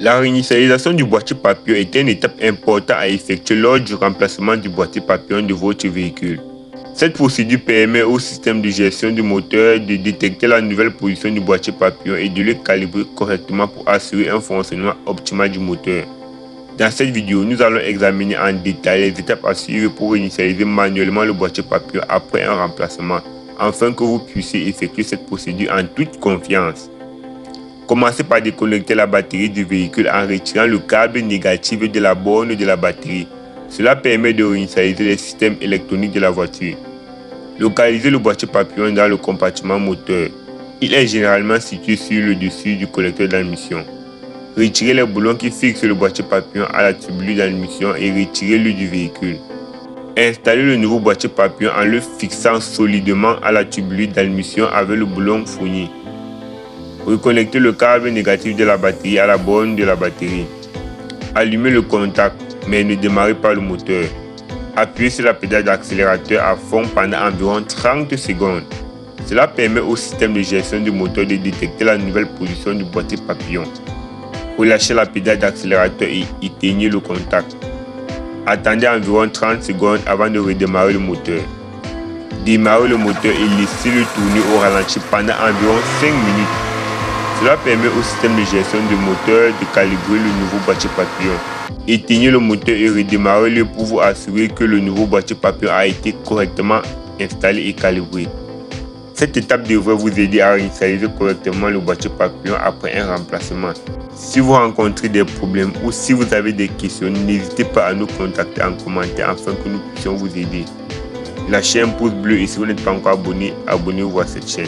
La réinitialisation du boîtier papillon est une étape importante à effectuer lors du remplacement du boîtier papillon de votre véhicule. Cette procédure permet au système de gestion du moteur de détecter la nouvelle position du boîtier papillon et de le calibrer correctement pour assurer un fonctionnement optimal du moteur. Dans cette vidéo, nous allons examiner en détail les étapes à suivre pour réinitialiser manuellement le boîtier papillon après un remplacement, afin que vous puissiez effectuer cette procédure en toute confiance. Commencez par déconnecter la batterie du véhicule en retirant le câble négatif de la borne de la batterie. Cela permet de réinitialiser les systèmes électroniques de la voiture. Localisez le boîtier papillon dans le compartiment moteur. Il est généralement situé sur le dessus du collecteur d'admission. Retirez les boulons qui fixent le boîtier papillon à la tubulure d'admission et retirez-le du véhicule. Installez le nouveau boîtier papillon en le fixant solidement à la tubulure d'admission avec le boulon fourni. Reconnectez le câble négatif de la batterie à la borne de la batterie. Allumez le contact, mais ne démarrez pas le moteur. Appuyez sur la pédale d'accélérateur à fond pendant environ 30 secondes. Cela permet au système de gestion du moteur de détecter la nouvelle position du boîtier papillon. Relâchez la pédale d'accélérateur et éteignez le contact. Attendez environ 30 secondes avant de redémarrer le moteur. Démarrez le moteur et laissez-le tourner au ralenti pendant environ 5 minutes. Cela permet au système de gestion du moteur de calibrer le nouveau boîtier papillon. Éteignez le moteur et redémarrez-le pour vous assurer que le nouveau boîtier papillon a été correctement installé et calibré. Cette étape devrait vous aider à réinitialiser correctement le boîtier papillon après un remplacement. Si vous rencontrez des problèmes ou si vous avez des questions, n'hésitez pas à nous contacter en commentaire afin que nous puissions vous aider. Lâchez un pouce bleu et si vous n'êtes pas encore abonné, abonnez-vous à cette chaîne.